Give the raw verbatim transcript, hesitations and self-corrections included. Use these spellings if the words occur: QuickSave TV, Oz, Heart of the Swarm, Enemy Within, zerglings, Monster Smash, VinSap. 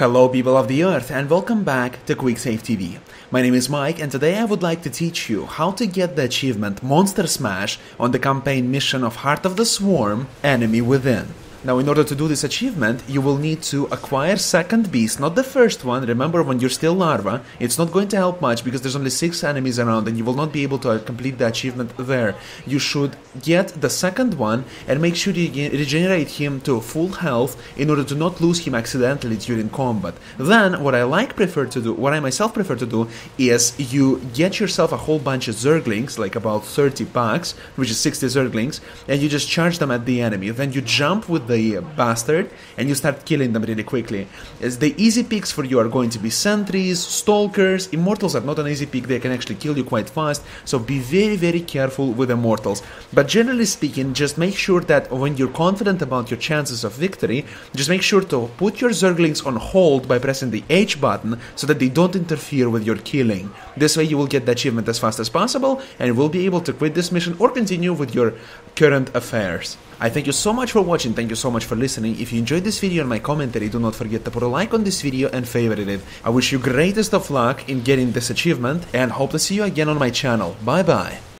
Hello people of the earth and welcome back to QuickSave T V. My name is Mike and today I would like to teach you how to get the achievement Monster Smash on the campaign mission of Heart of the Swarm, Enemy Within. Now in order to do this achievement, you will need to acquire second beast, not the first one. Remember, when you're still larva, it's not going to help much because there's only six enemies around and you will not be able to complete the achievement there. You should get the second one and make sure you regenerate him to full health in order to not lose him accidentally during combat. Then what I like prefer to do, what I myself prefer to do, is you get yourself a whole bunch of zerglings, like about thirty packs, which is sixty zerglings, and you just charge them at the enemy. Then you jump with the bastard and you start killing them really quickly. As the easy picks for you are going to be sentries, stalkers. Immortals are not an easy pick, they can actually kill you quite fast, so be very very careful with immortals. But generally speaking, just make sure that when you're confident about your chances of victory, just make sure to put your zerglings on hold by pressing the H button so that they don't interfere with your killing. This way you will get the achievement as fast as possible and will be able to quit this mission or continue with your current affairs. I thank you so much for watching, thank you so much for listening. If you enjoyed this video and my commentary, do not forget to put a like on this video and favorite it. I wish you greatest of luck in getting this achievement and hope to see you again on my channel. Bye bye!